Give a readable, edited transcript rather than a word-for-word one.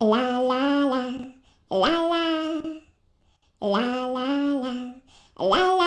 La la la la la la la la la la.